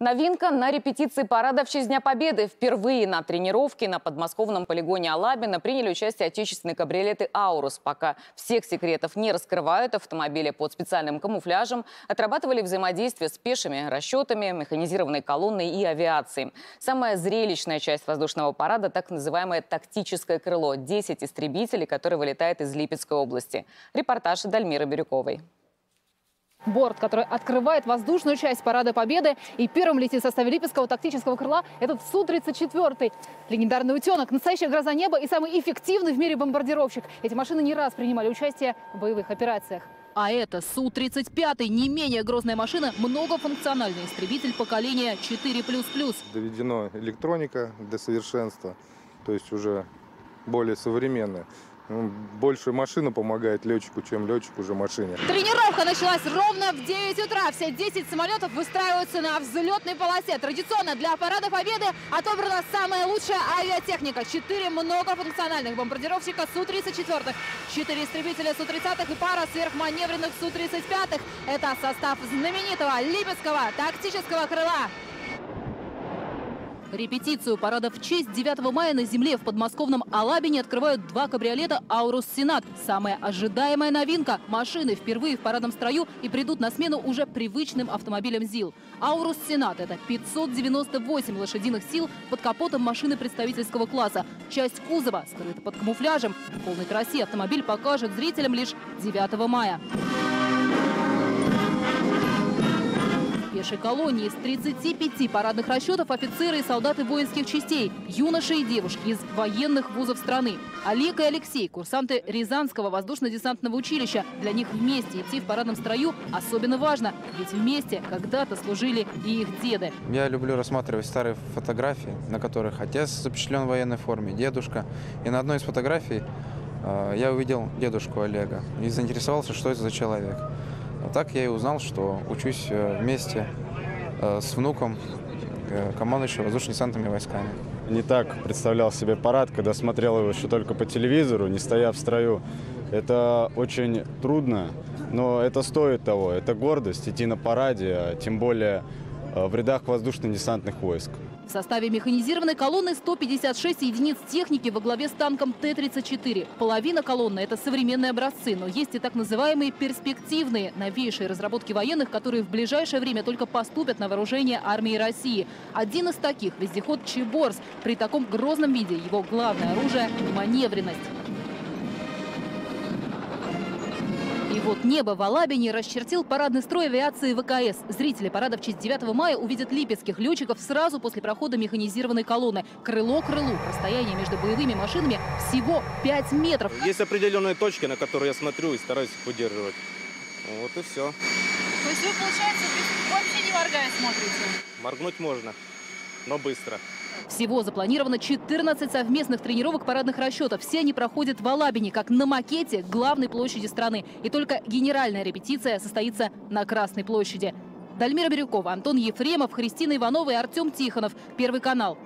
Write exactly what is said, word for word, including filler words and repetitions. Новинка на репетиции парада в честь Дня Победы. Впервые на тренировке на подмосковном полигоне Алабина приняли участие отечественные кабриолеты «Аурус». Пока всех секретов не раскрывают, автомобили под специальным камуфляжем отрабатывали взаимодействие с пешими расчетами, механизированной колонной и авиацией. Самая зрелищная часть воздушного парада – так называемое «тактическое крыло». десять истребителей, которые вылетают из Липецкой области. Репортаж Дальмира Бирюковой. Борт, который открывает воздушную часть Парада Победы, и первым летит в составе Липецкого тактического крыла этот Су тридцать четыре. Легендарный утенок, настоящая гроза неба и самый эффективный в мире бомбардировщик. Эти машины не раз принимали участие в боевых операциях. А это Су тридцать пять, не менее грозная машина, многофункциональный истребитель поколения четыре плюс плюс. Доведена электроника до совершенства, то есть уже более современная. Больше машина помогает летчику, чем летчик уже машине. Тренировка началась ровно в девять утра. Все десять самолетов выстраиваются на взлетной полосе. Традиционно для Парада Победы отобрана самая лучшая авиатехника. четыре многофункциональных бомбардировщика Су тридцать четыре, четыре истребителя Су тридцать и пара сверхманевренных Су тридцать пять. Это состав знаменитого Липецкого тактического крыла. Репетицию парада в честь девятого мая на земле в подмосковном Алабине открывают два кабриолета «Аурус Сенат». Самая ожидаемая новинка – машины впервые в парадном строю и придут на смену уже привычным автомобилям ЗИЛ. «Аурус Сенат» – это пятьсот девяносто восемь лошадиных сил под капотом машины представительского класса. Часть кузова скрыта под камуфляжем. В полной красе автомобиль покажет зрителям лишь девятого мая. Пешей колонии из тридцати пяти парадных расчетов офицеры и солдаты воинских частей, юноши и девушки из военных вузов страны. Олег и Алексей – курсанты Рязанского воздушно-десантного училища. Для них вместе идти в парадном строю особенно важно, ведь вместе когда-то служили и их деды. Я люблю рассматривать старые фотографии, на которых отец запечатлен в военной форме, дедушка. И на одной из фотографий э, я увидел дедушку Олега и заинтересовался, что это за человек. Так я и узнал, что учусь вместе с внуком командующего воздушно-десантными войсками. Не так представлял себе парад, когда смотрел его еще только по телевизору, не стоя в строю. Это очень трудно, но это стоит того. Это гордость идти на параде, а тем более в рядах воздушно-десантных войск. В составе механизированной колонны сто пятьдесят шесть единиц техники во главе с танком Т тридцать четыре. Половина колонны – это современные образцы, но есть и так называемые перспективные, новейшие разработки военных, которые в ближайшее время только поступят на вооружение армии России. Один из таких – вездеход «Чеборс». При таком грозном виде его главное оружие – маневренность. И вот небо в Алабине расчертил парадный строй авиации ВКС. Зрители парада в честь девятого мая увидят липецких летчиков сразу после прохода механизированной колонны. Крыло к крылу. Расстояние между боевыми машинами всего пять метров. Есть определенные точки, на которые я смотрю и стараюсь их поддерживать. Вот и все. То есть вы, получается, вообще не моргая смотрите? Моргнуть можно, но быстро. Всего запланировано четырнадцать совместных тренировок парадных расчетов. Все они проходят в Алабине, как на макете главной площади страны. И только генеральная репетиция состоится на Красной площади. Дальмира Бирюкова, Антон Ефремов, Христина Иванова и Артем Тихонов. Первый канал.